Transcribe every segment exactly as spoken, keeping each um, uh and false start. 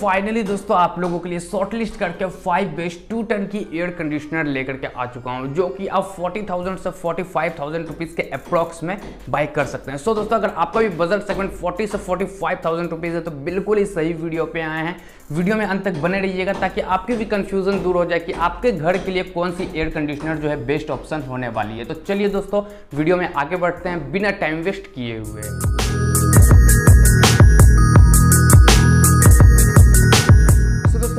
Finally दोस्तों आप लोगों के लिए शॉर्टलिस्ट करके फाइव बेस्ट टू टन की एयर कंडीशनर लेकर के आ चुका हूं, जो कि आप चालीस हज़ार से पैंतालीस हज़ार रुपीस के अप्रॉक्स में बाय कर सकते हैं। सो so, दोस्तों अगर आपका भी बजट सेगमेंट चालीस से पैंतालीस हज़ार रुपीस है तो बिल्कुल ही सही वीडियो पे आए हैं। वीडियो में अंत तक बने रहिएगा ताकि आपकी भी कंफ्यूजन दूर हो जाए कि आपके घर के लिए कौन सी एयर कंडीशनर जो है बेस्ट ऑप्शन होने वाली है। तो चलिए दोस्तों वीडियो में आगे बढ़ते हैं बिना टाइम वेस्ट किए हुए।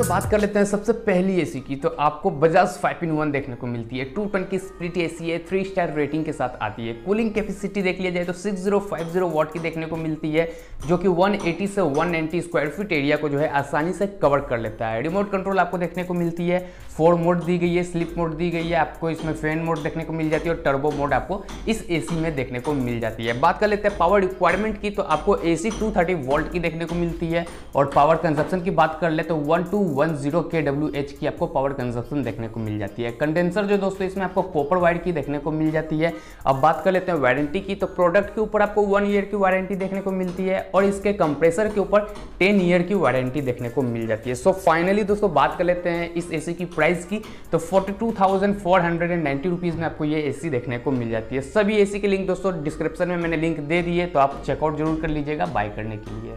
बात कर लेते हैं सबसे पहली एसी की, तो आपको बजाज फाइव इन वन देखने को मिलती है। टू टन की स्प्लिट एसी है, थ्री स्टार रेटिंग के साथ आती है। कूलिंग कैपेसिटी देख लिया जाए तो सिक्स हज़ार पचास वाट की देखने को मिलती है, जो कि एक सौ अस्सी से एक सौ नब्बे स्क्वायर फीट एरिया को जो है आसानी से कवर कर लेता है। रिमोट कंट्रोल आपको देखने को मिलती है, फोर मोड दी गई है, स्लिप मोड दी गई है, आपको इसमें फैन मोड देखने को मिल जाती है और टर्बो मोड आपको इस एसी में देखने को मिल जाती है। बात कर लेते हैं पावर रिक्वायरमेंट की, तो आपको एसी दो सौ तीस वोल्ट की देखने को मिलती है और पावर कंजप्शन की बात कर ले तो वन टू वन हज़ार केडब्ल्यूएच की आपको पावर कंजप्शन देखने को मिल जाती है। कंडेंसर जो दोस्तों इसमें आपको कॉपर वायर की देखने को मिल जाती है। अब बात कर लेते हैं वारंटी की, तो प्रोडक्ट के ऊपर आपको वन ईयर की वारंटी देखने को मिलती है और इसके कंप्रेसर के ऊपर टेन ईयर की वारंटी देखने को मिल जाती है। सो फाइनली दोस्तों बात कर लेते हैं इस एसी की प्राइस की, तो forty two thousand four hundred and ninety rupees में आपको ये एसी देखने को मिल जाती है। सभी एसी के लिंक दोस्तों डिस्क्रिप्शन में मैंने लिंक दे दी है, तो आप चेकआउट जरूर कर लीजिएगा बाय करने के लिए।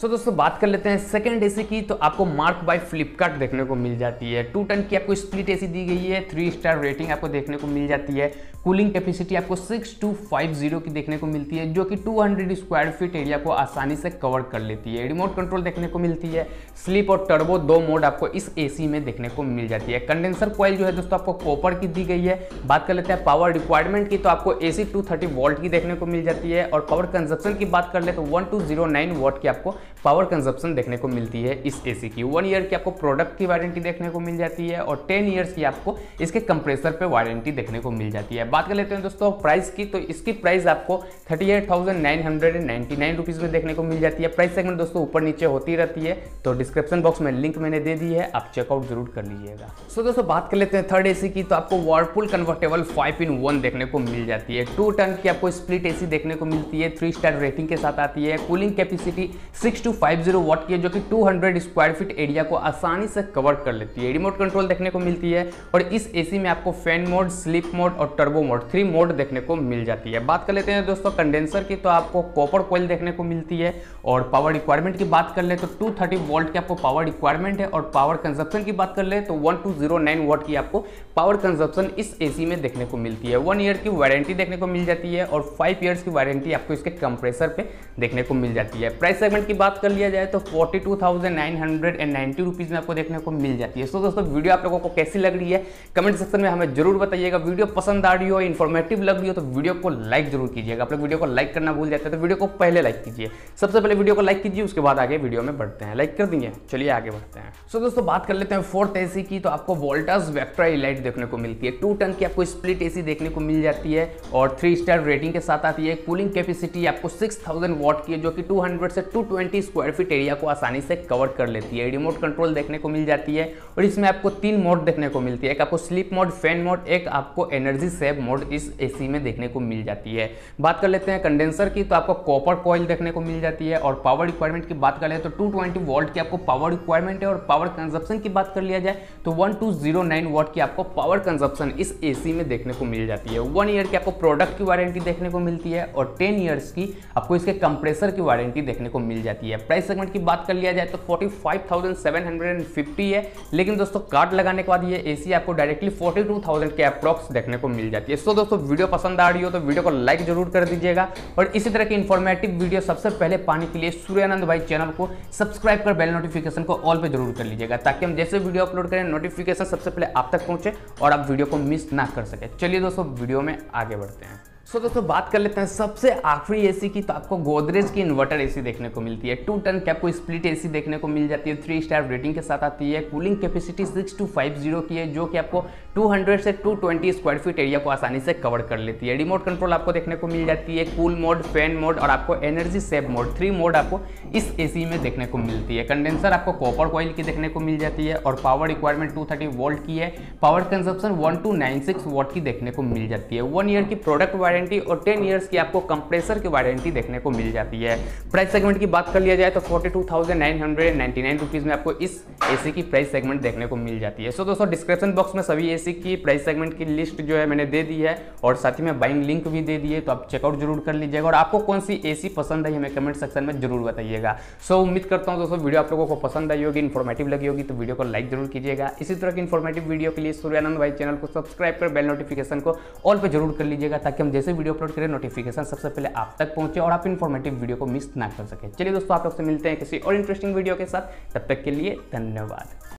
सो so, दोस्तों बात कर लेते हैं सेकंड एसी की, तो आपको मार्क बाय फ्लिपकार्ट देखने को मिल जाती है। टू टन की आपको स्प्लिट एसी दी गई है, थ्री स्टार रेटिंग आपको देखने को मिल जाती है। कूलिंग कैपेसिटी आपको सिक्स टू फाइव ज़ीरो की देखने को मिलती है, जो कि दो सौ स्क्वायर फीट एरिया को आसानी से कवर कर लेती है। रिमोट कंट्रोल देखने को मिलती है, स्लिप और टर्बो दो मोड आपको इस एसी में देखने को मिल जाती है। कंडेंसर कॉइल जो है दोस्तों आपको कॉपर की दी गई है। बात कर लेते हैं पावर रिक्वायरमेंट की, तो आपको एसी दो सौ तीस वोल्ट की देखने को मिल जाती है और पावर कंजप्शन की बात कर ले तो one two zero nine watt की आपको पावर कंजप्शन देखने को मिलती है इस एसी की। वन ईयर की आपको प्रोडक्ट की वारंटी देखने को मिल जाती है और टेन ईयर्स की आपको इसके कंप्रेसर पे वारंटी देखने को मिल जाती है। बात कर लेते हैं दोस्तों प्राइस की, तो इसकी प्राइस आपको thirty eight thousand nine hundred and ninety nine rupees में देखने को मिल जाती है। प्राइस सेगमेंट दोस्तों ऊपर नीचे होती रहती है, तो डिस्क्रिप्शन बॉक्स में लिंक मैंने दे दी है, आप चेकआउट जरूर कर लीजिएगा। सो दोस्तों बात कर लेते हैं थर्ड एसी की, तो आपको Whirlpool convertible five in one देखने को मिल जाती है। टू टन की आपको स्प्लिट एसी देखने को मिलती है, थ्री स्टार रेटिंग के साथ आती है। Cooling capacity six two five zero watt की है, जो कि दो सौ स्क्वायर फीट एरिया को आसानी से कवर कर लेती है। रिमोट कंट्रोल देखने को मिलती है और इस एसी में आपको फैन मोड, स्लिप मोड और टर्बो मोड थ्री मोड देखने को मिल जाती है। बात कर लेते हैं दोस्तों कंडेंसर की, तो आपको कॉपर कॉइल देखने को मिलती है और पावर रिक्वायरमेंट की बात कर ले तो दो सौ तीस वोल्ट की आपको पावर रिक्वायरमेंट है और पावर कंजप्शन की बात कर ले तो बारह सौ नौ वाट की आपको पावर कंजप्शन इस एसी में देखने को मिलती है। वन ईयर की वारंटी देखने को मिल जाती है और फाइव ईयर्स की वारंटी आपको इसके कंप्रेसर पे देखने को मिल जाती है। प्राइस सेगमेंट की बात कर लिया जाए तो बयालीस हज़ार नौ सौ नब्बे रुपीस में आपको देखने को मिल जाती है। सो so, दोस्तों वीडियो आप लोगों को कैसी लग रही है कमेंट सेक्शन में हमें जरूर बताइएगा। वीडियो पसंद आ रही हो, इन्फॉर्मेटिव लग रही हो तो वीडियो को लाइक जरूर कीजिएगा। आप लोग वीडियो को लाइक करना भूल जाते हैं तो वीडियो को पहले लाइक कीजिए, सबसे पहले वीडियो को लाइक कीजिए, उसके बाद आगे वीडियो में बढ़ते हैं। लाइक कर देंगे, चलिए आगे बढ़ते हैं। सो so, दोस्तों बात कर लेते हैं फोर्थ एसी की, तो आपको वोल्टास वेक्ट्रा इलाइट देखने को मिलती है। टू टन की आपको स्प्लिट एसी देखने को मिल जाती है और थ्री स्टार रेटिंग के साथ आती है। कूलिंग कैपेसिटी आपको सिक्स थाउजेंड वॉट की है, जो कि टू हंड्रेड से two twenty square feet area को आसानी से कवर कर लेती है। रिमोट कंट्रोल देखने को मिल जाती है और इसमें आपको तीन मोड देखने को मिलती है, एक आपको स्लीप मोड, फैन मोड, एक आपको एनर्जी सेव मोड इस एसी में देखने को मिल जाती है। बात कर लेते हैं कंडेंसर की, तो आपको कॉपर कॉइल देखने को मिल जाती है और पावर रिक्वायरमेंट की बात कर ले तो दो सौ बीस वोल्ट की आपको पावर रिक्वायरमेंट है और पावर कंजप्शन की बात कर लिया जाए तो बारह सौ नौ वॉट की आपको पावर कंजप्शन इस एसी में देखने को मिल जाती है। वन ईयर की आपको प्रोडक्ट की वारंटी देखने को मिलती है और टेन ईयर्स की आपको इसके कंप्रेसर की वारंटी देखने को मिल जाती है। प्राइस सेगमेंट की बात कर लिया जाए तो पैंतालीस हज़ार सात सौ पचास है, लेकिन दोस्तों कार्ड लगाने के बाद ये एसी आपको डायरेक्टली बयालीस हज़ार के अप्रॉक्स देखने को मिल जाती है। सो दोस्तों वीडियो पसंद आ रही हो तो वीडियो को लाइक जरूर कर दीजिएगा और इसी तरह की इन्फॉर्मेटिव वीडियो सबसे पहले पाने के लिए सूर्यानंद भाई चैनल को सब्सक्राइब कर बेल नोटिफिकेशन को ऑल पे जरूर कर लीजिएगा, ताकि हम जैसे वीडियो अपलोड करें नोटिफिकेशन सबसे पहले आप तक पहुंचे और आप वीडियो को मिस ना कर सके। चलिए दोस्तों वीडियो में आगे बढ़ते हैं। सो so, दोस्तों बात कर लेते हैं सबसे आखिरी एसी की, तो आपको गोदरेज की इन्वर्टर एसी देखने को मिलती है। टू टन की आपको स्प्लिट एसी देखने को मिल जाती है, थ्री स्टार रेटिंग के साथ आती है। Cooling capacity six two five zero की है, जो कि आपको दो सौ से दो सौ बीस स्क्वायर फीट एरिया को आसानी से कवर कर लेती है। रिमोट कंट्रोल आपको देखने को मिल जाती है, कूल मोड, फैन मोड और आपको energy save mode three mode आपको इस एसी में देखने को मिलती है। कंडेंसर आपको कॉपर कॉइल की देखने को मिल जाती है और पावर रिक्वायरमेंट दो सौ तीस वोल्ट की है, पावर कंजप्शन बारह सौ छियानवे वाट की देखने को मिल जाती है। वन ईयर की प्रोडक्ट वायर वारंटी और टेन ईयर्स की आपको कंप्रेसर की वारंटी देखने को मिल जाती है। प्राइस सेगमेंट की बात कर लिया जाए तो forty two thousand nine hundred ninety nine rupees में आपको इस एसी की प्राइस सेगमेंट देखने को मिल जाती है। सो दोस्तों डिस्क्रिप्शन बॉक्स में सभी एसी की प्राइस सेगमेंट की लिस्ट जो है मैंने दे दी है और साथ ही में बाइंग लिंक भी दे दी है, तो आप चेकआउट जरूर कर लीजिएगा। और आपको कौन सी एसी पसंद है हमें कमेंट सेक्शन में जरूर बताइएगा। सो so, उम्मीद करता हूँ दोस्तों वीडियो आप लोगों को पसंद आई होगी, इन्फॉर्मेटिव लगी होगी, तो वीडियो को लाइक जरूर कीजिएगा। इसी तरह की इन्फॉर्मेटिव वीडियो के लिए सूर्यानंद भाई चैनल को सब्सक्राइब कर बेल नोटिफिकेशन को ऑल पे जरूर कर लीजिएगा, ताकि हम जैसे वीडियो अपलोड करें नोटिफिकेशन सबसे पहले आप तक पहुंचे और आप इन्फॉर्मेटिव वीडियो को मिस ना कर सके। चलिए दोस्तों आप लोग से मिलते हैं किसी और इंटरेस्टिंग वीडियो के साथ, तब तक के लिए धन्यवाद।